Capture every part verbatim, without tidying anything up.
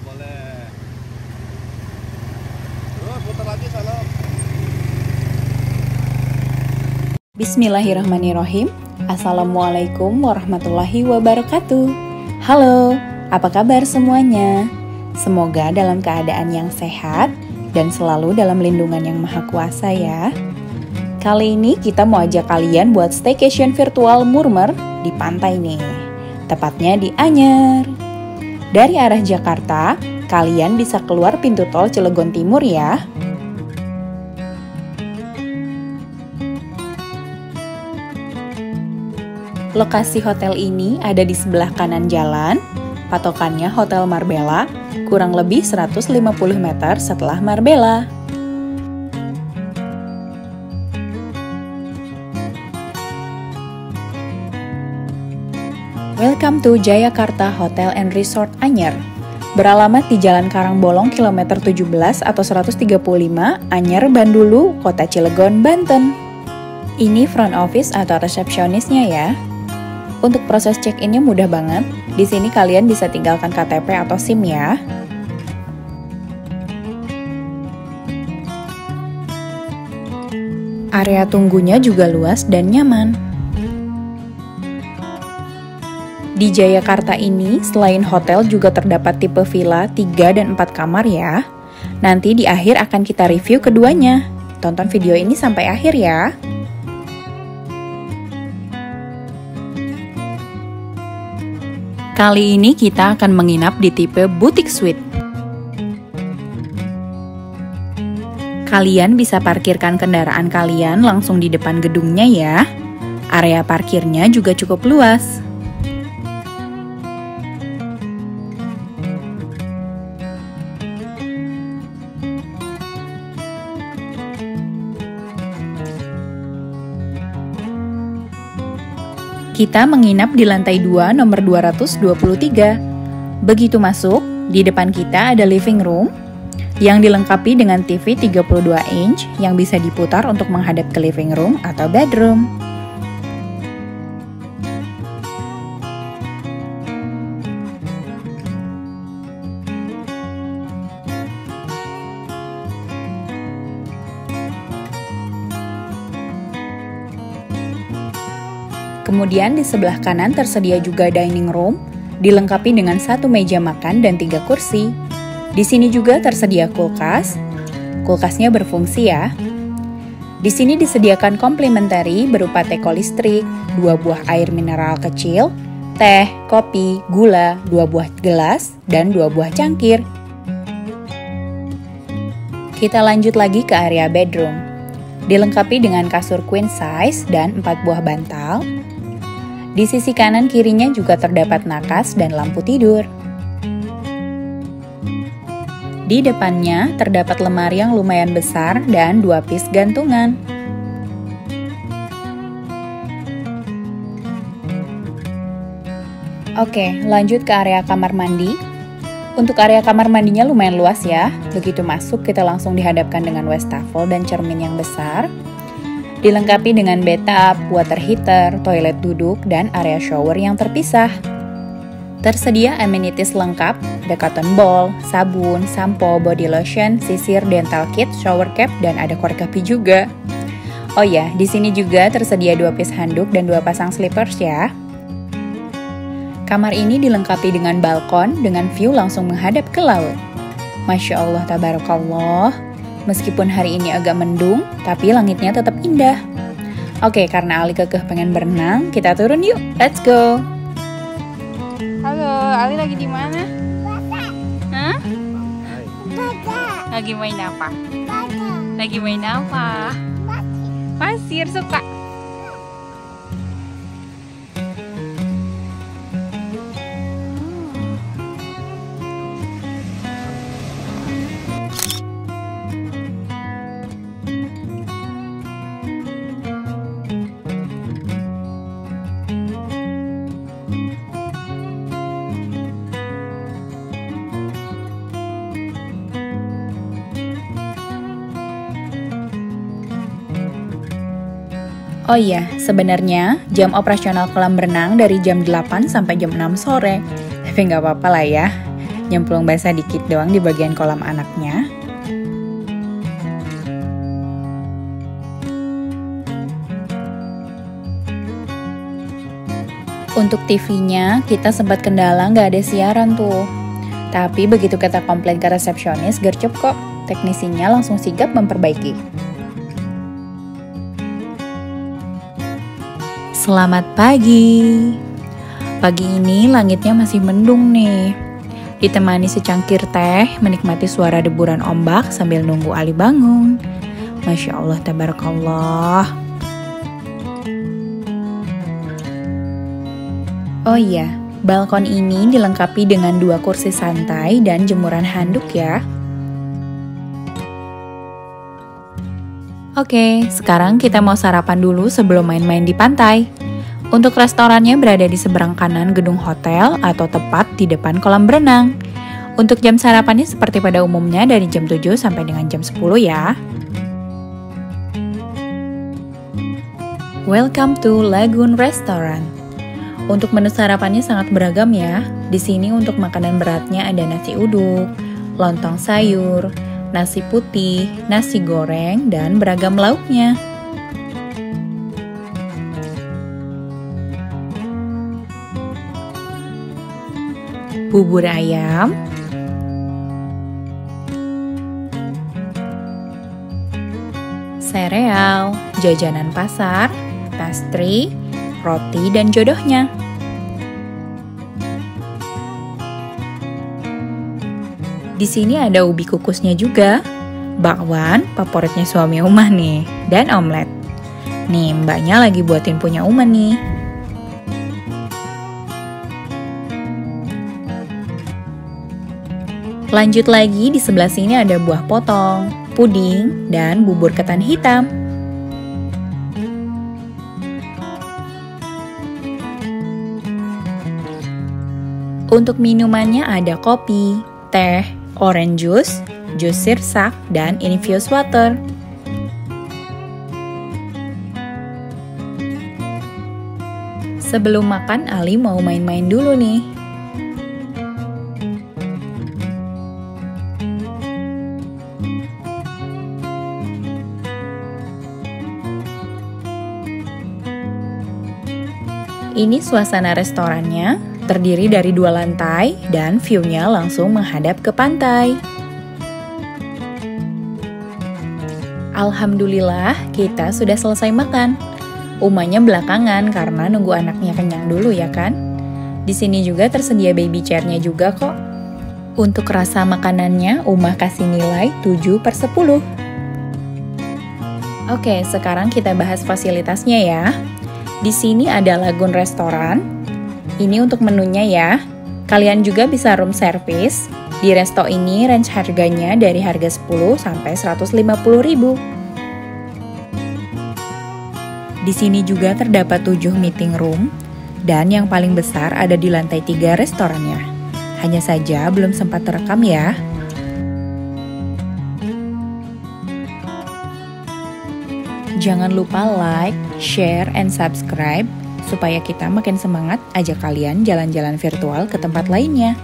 Boleh. Terus putar lagi salam. Bismillahirrahmanirrahim. Assalamualaikum warahmatullahi wabarakatuh. Halo, apa kabar semuanya? Semoga dalam keadaan yang sehat dan selalu dalam lindungan yang maha kuasa ya. Kali ini kita mau ajak kalian buat staycation virtual murmer di pantai nih. Tepatnya di Anyer. Dari arah Jakarta, kalian bisa keluar pintu tol Cilegon Timur ya. Lokasi hotel ini ada di sebelah kanan jalan, patokannya Hotel Marbella, kurang lebih seratus lima puluh meter setelah Marbella. Welcome to Jayakarta Hotel and Resort Anyer. Beralamat di Jalan Karangbolong kilometer tujuh belas atau seratus tiga puluh lima, Anyer, Bandulu, Kota Cilegon, Banten. Ini front office atau resepsionisnya ya. Untuk proses check-innya mudah banget. Di sini kalian bisa tinggalkan K T P atau SIM ya. Area tunggunya juga luas dan nyaman. Di Jayakarta ini, selain hotel juga terdapat tipe villa tiga dan empat kamar ya. Nanti di akhir akan kita review keduanya. Tonton video ini sampai akhir ya. Kali ini kita akan menginap di tipe boutique suite. Kalian bisa parkirkan kendaraan kalian langsung di depan gedungnya ya. Area parkirnya juga cukup luas. Kita menginap di lantai dua nomor dua ratus dua puluh tiga. Begitu masuk, di depan kita ada living room yang dilengkapi dengan T V tiga puluh dua inch yang bisa diputar untuk menghadap ke living room atau bedroom. Kemudian di sebelah kanan tersedia juga dining room, dilengkapi dengan satu meja makan dan tiga kursi. Di sini juga tersedia kulkas, kulkasnya berfungsi ya. Di sini disediakan complimentary berupa teko listrik, dua buah air mineral kecil, teh, kopi, gula, dua buah gelas, dan dua buah cangkir. Kita lanjut lagi ke area bedroom, dilengkapi dengan kasur queen size dan empat buah bantal. Di sisi kanan kirinya juga terdapat nakas dan lampu tidur. Di depannya terdapat lemari yang lumayan besar dan dua pis gantungan. Oke, lanjut ke area kamar mandi. Untuk area kamar mandinya lumayan luas ya. Begitu masuk kita langsung dihadapkan dengan wastafel dan cermin yang besar. Dilengkapi dengan bathtub, water heater, toilet duduk, dan area shower yang terpisah. Tersedia amenities lengkap, ada cotton ball, sabun, sampo, body lotion, sisir, dental kit, shower cap, dan ada korek api juga. Oh ya, di sini juga tersedia dua piece handuk dan dua pasang slippers ya. Kamar ini dilengkapi dengan balkon dengan view langsung menghadap ke laut. Masya Allah, tabarakallah. Meskipun hari ini agak mendung, tapi langitnya tetap indah. Oke, karena Ali kekeh pengen berenang, kita turun yuk. Let's go. Halo, Ali lagi di mana? Baca. Hah? Baca. Lagi main apa? Baca. Lagi main apa? Pasir. Pasir suka. Oh iya, sebenarnya jam operasional kolam renang dari jam delapan sampai jam enam sore. Tapi nggak apa-apa lah ya, nyemplung basah dikit doang di bagian kolam anaknya. Untuk T V-nya, kita sempat kendala nggak ada siaran tuh. Tapi begitu kita komplain ke resepsionis, gercep kok. Teknisinya langsung sigap memperbaiki. Selamat pagi. Pagi ini langitnya masih mendung nih. Ditemani secangkir teh, menikmati suara deburan ombak sambil nunggu Ali bangun. Masya Allah, tabarakallah. Oh iya, balkon ini dilengkapi dengan dua kursi santai dan jemuran handuk ya. Oke, sekarang kita mau sarapan dulu sebelum main-main di pantai. Untuk restorannya berada di seberang kanan gedung hotel atau tepat di depan kolam berenang. Untuk jam sarapannya seperti pada umumnya dari jam tujuh sampai dengan jam sepuluh ya. Welcome to Lagoon Restaurant. Untuk menu sarapannya sangat beragam ya. Di sini untuk makanan beratnya ada nasi uduk, lontong sayur, nasi putih, nasi goreng, dan beragam lauknya. Bubur ayam, sereal, jajanan pasar, pastry, roti dan jodohnya. Di sini ada ubi kukusnya juga, bakwan favoritnya suami Uma nih, dan omelet. Nih mbaknya lagi buatin punya Uma nih. Lanjut lagi di sebelah sini ada buah potong, puding, dan bubur ketan hitam. Untuk minumannya ada kopi, teh, orange juice, jus sirsak, dan infused water. Sebelum makan, Ali mau main-main dulu nih. Ini suasana restorannya, terdiri dari dua lantai dan view-nya langsung menghadap ke pantai. Alhamdulillah, kita sudah selesai makan. Umanya belakangan karena nunggu anaknya kenyang dulu ya kan. Di sini juga tersedia baby chair-nya juga kok. Untuk rasa makanannya, Uma kasih nilai tujuh per sepuluh. Oke, sekarang kita bahas fasilitasnya ya. Di sini ada Lagoon Restoran. Ini untuk menunya ya. Kalian juga bisa room service. Di resto ini range harganya dari harga sepuluh ribu sampai seratus lima puluh ribu. Di sini juga terdapat tujuh meeting room dan yang paling besar ada di lantai tiga restorannya. Hanya saja belum sempat terekam ya. Jangan lupa like, share, and subscribe supaya kita makin semangat ajak kalian jalan-jalan virtual ke tempat lainnya.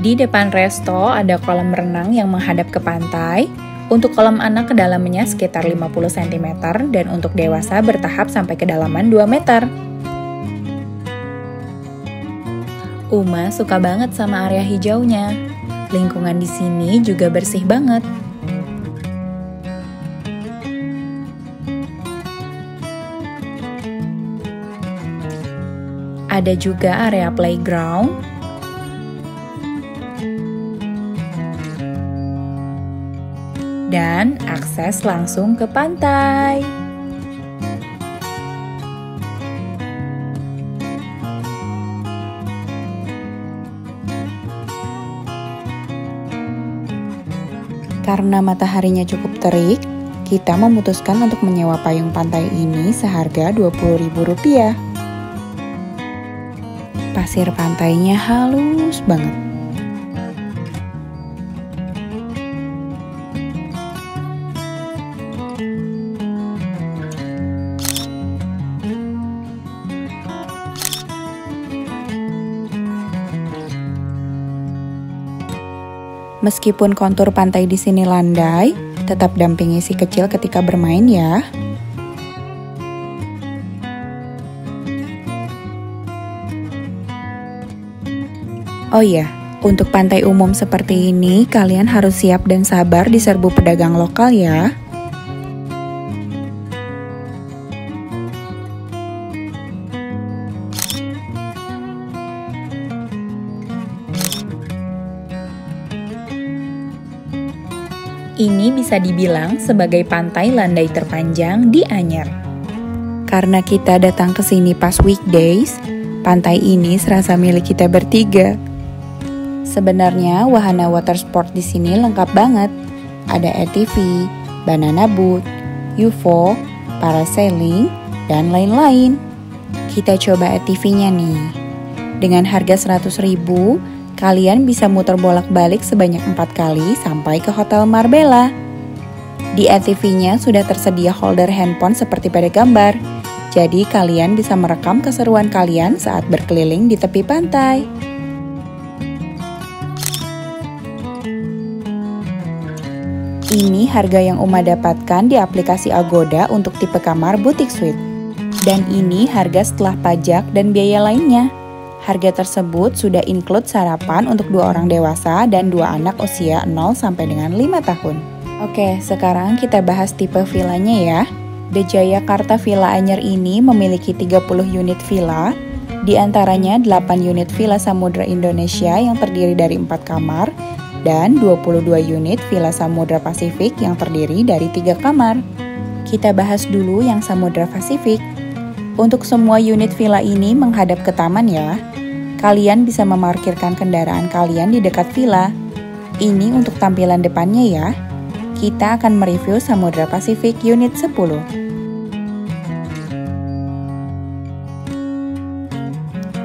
Di depan resto ada kolam renang yang menghadap ke pantai. Untuk kolam anak kedalamannya sekitar lima puluh sentimeter dan untuk dewasa bertahap sampai kedalaman dua meter. Uma suka banget sama area hijaunya. Lingkungan di sini juga bersih banget. Ada juga area playground. Dan akses langsung ke pantai. Karena mataharinya cukup terik, kita memutuskan untuk menyewa payung pantai ini seharga dua puluh ribu rupiah. Pasir pantainya halus banget. Meskipun kontur pantai di sini landai, tetap dampingi si kecil ketika bermain ya. Oh iya, untuk pantai umum seperti ini, kalian harus siap dan sabar diserbu pedagang lokal ya. Ini bisa dibilang sebagai pantai landai terpanjang di Anyer. Karena kita datang ke sini pas weekdays, pantai ini serasa milik kita bertiga. Sebenarnya wahana water sport di sini lengkap banget. Ada A T V, banana boat, U F O, parasailing, dan lain-lain. Kita coba A T V-nya nih. Dengan harga seratus ribu, kalian bisa muter bolak-balik sebanyak empat kali sampai ke Hotel Marbella. Di A T V-nya sudah tersedia holder handphone seperti pada gambar, jadi kalian bisa merekam keseruan kalian saat berkeliling di tepi pantai. Ini harga yang Uma dapatkan di aplikasi Agoda untuk tipe kamar boutique suite. Dan ini harga setelah pajak dan biaya lainnya. Harga tersebut sudah include sarapan untuk dua orang dewasa dan dua anak usia nol sampai dengan lima tahun. Oke, sekarang kita bahas tipe villanya ya. The Jayakarta Villa Anyer ini memiliki tiga puluh unit villa, di antaranya delapan unit Villa Samudra Indonesia yang terdiri dari empat kamar, dan dua puluh dua unit Villa Samudra Pasifik yang terdiri dari tiga kamar. Kita bahas dulu yang Samudra Pasifik. Untuk semua unit villa ini menghadap ke taman ya. Kalian bisa memarkirkan kendaraan kalian di dekat villa. Ini untuk tampilan depannya ya. Kita akan mereview Samudra Pasifik unit sepuluh.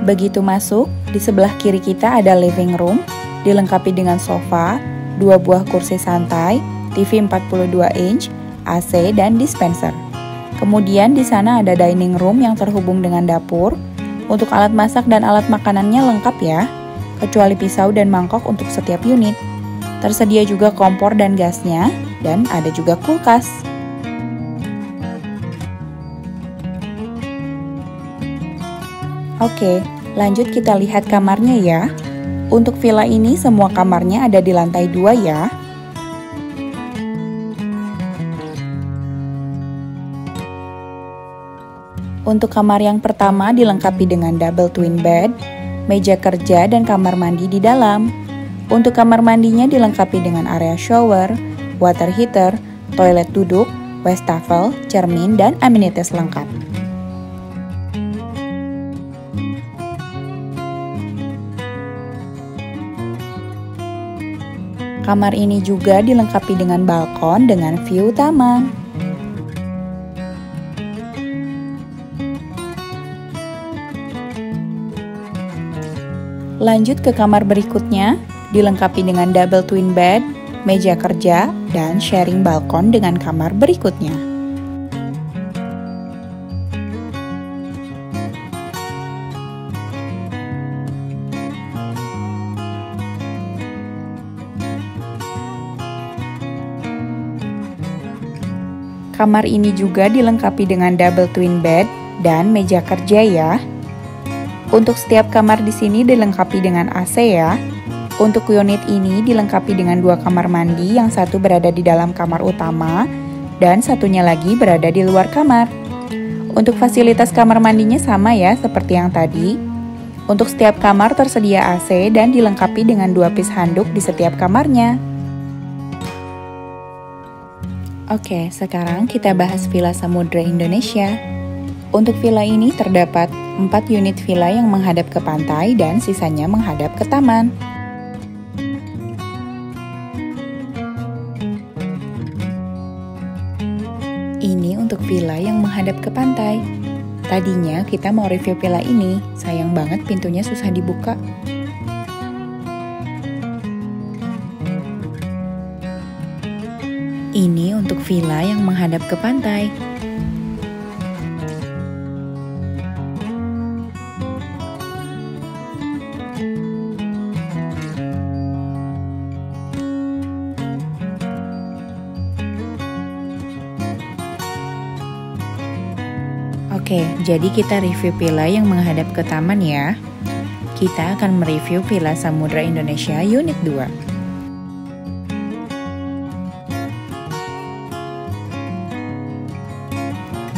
Begitu masuk, di sebelah kiri kita ada living room, dilengkapi dengan sofa, dua buah kursi santai, T V empat puluh dua inch, A C, dan dispenser. Kemudian di sana ada dining room yang terhubung dengan dapur. Untuk alat masak dan alat makanannya lengkap ya, kecuali pisau dan mangkok untuk setiap unit. Tersedia juga kompor dan gasnya, dan ada juga kulkas. Oke, lanjut kita lihat kamarnya ya. Untuk villa ini semua kamarnya ada di lantai dua ya. Untuk kamar yang pertama dilengkapi dengan double twin bed, meja kerja, dan kamar mandi di dalam. Untuk kamar mandinya dilengkapi dengan area shower, water heater, toilet duduk, wastafel, cermin, dan amenities lengkap. Kamar ini juga dilengkapi dengan balkon dengan view taman. Lanjut ke kamar berikutnya, dilengkapi dengan double twin bed, meja kerja, dan sharing balkon dengan kamar berikutnya. Kamar ini juga dilengkapi dengan double twin bed dan meja kerja ya. Untuk setiap kamar di sini dilengkapi dengan A C ya. Untuk unit ini dilengkapi dengan dua kamar mandi, yang satu berada di dalam kamar utama dan satunya lagi berada di luar kamar. Untuk fasilitas kamar mandinya sama ya seperti yang tadi. Untuk setiap kamar tersedia A C dan dilengkapi dengan dua piece handuk di setiap kamarnya. Oke, sekarang kita bahas Villa Samudra Indonesia. Untuk villa ini terdapat empat unit villa yang menghadap ke pantai dan sisanya menghadap ke taman. Ini untuk villa yang menghadap ke pantai. Tadinya kita mau review villa ini, sayang banget pintunya susah dibuka. Ini untuk villa yang menghadap ke pantai. Oke, jadi kita review villa yang menghadap ke taman ya. Kita akan mereview Villa Samudra Indonesia Unit dua.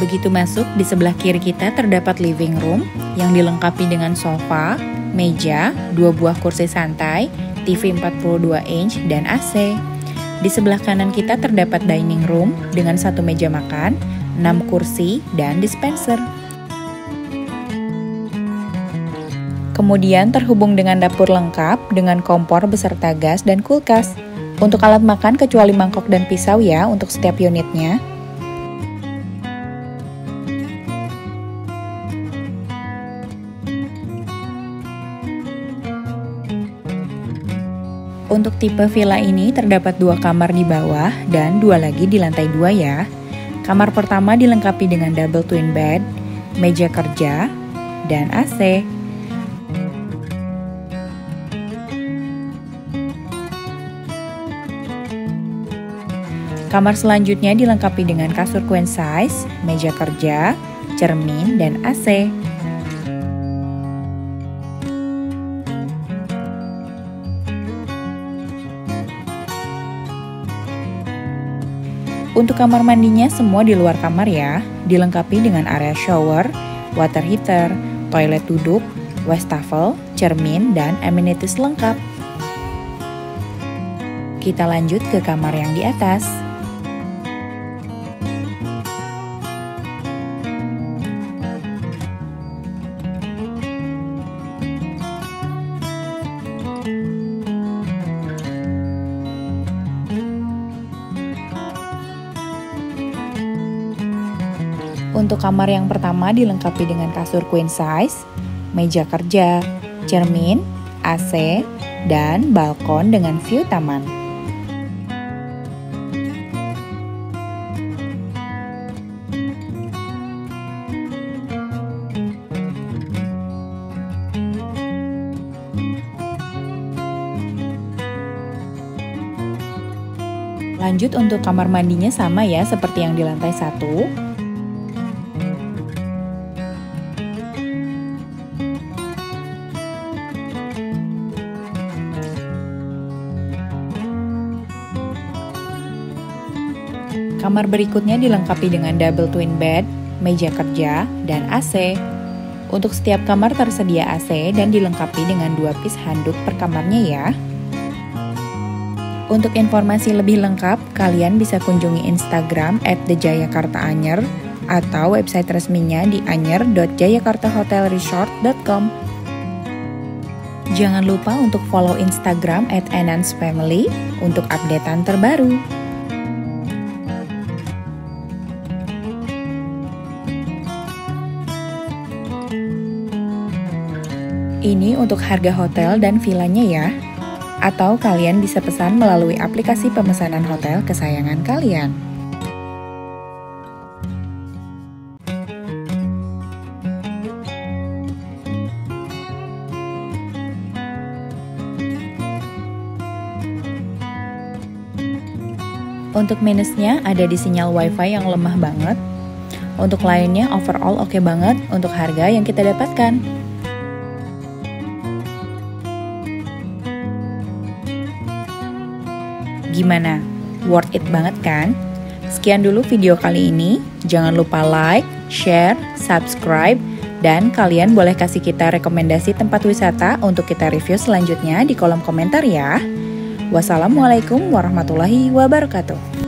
Begitu masuk, di sebelah kiri kita terdapat living room yang dilengkapi dengan sofa, meja, dua buah kursi santai, T V empat puluh dua inch, dan A C. Di sebelah kanan kita terdapat dining room dengan satu meja makan, enam kursi, dan dispenser. Kemudian terhubung dengan dapur lengkap dengan kompor beserta gas dan kulkas. Untuk alat makan kecuali mangkok dan pisau ya untuk setiap unitnya. Untuk tipe villa ini terdapat dua kamar di bawah dan dua lagi di lantai dua ya. Kamar pertama dilengkapi dengan double twin bed, meja kerja, dan A C. Kamar selanjutnya dilengkapi dengan kasur queen size, meja kerja, cermin, dan A C. Untuk kamar mandinya semua di luar kamar ya, dilengkapi dengan area shower, water heater, toilet duduk, wastafel, cermin, dan amenities lengkap. Kita lanjut ke kamar yang di atas. Untuk kamar yang pertama dilengkapi dengan kasur queen size, meja kerja, cermin, A C, dan balkon dengan view taman. Lanjut untuk kamar mandinya sama ya seperti yang di lantai satu. Kamar berikutnya dilengkapi dengan double twin bed, meja kerja, dan A C. Untuk setiap kamar tersedia A C dan dilengkapi dengan dua piece handuk per kamarnya ya. Untuk informasi lebih lengkap, kalian bisa kunjungi Instagram at the jayakarta anyer atau website resminya di anyer dot jayakarta hotel resort dot com. Jangan lupa untuk follow Instagram at enans family untuk updatean terbaru. Ini untuk harga hotel dan villanya ya. Atau kalian bisa pesan melalui aplikasi pemesanan hotel kesayangan kalian. Untuk minusnya ada di sinyal wifi yang lemah banget. Untuk lainnya overall oke banget untuk harga yang kita dapatkan. Gimana? Worth it banget kan? Sekian dulu video kali ini. Jangan lupa like, share, subscribe, dan kalian boleh kasih kita rekomendasi tempat wisata untuk kita review selanjutnya di kolom komentar ya. Wassalamualaikum warahmatullahi wabarakatuh.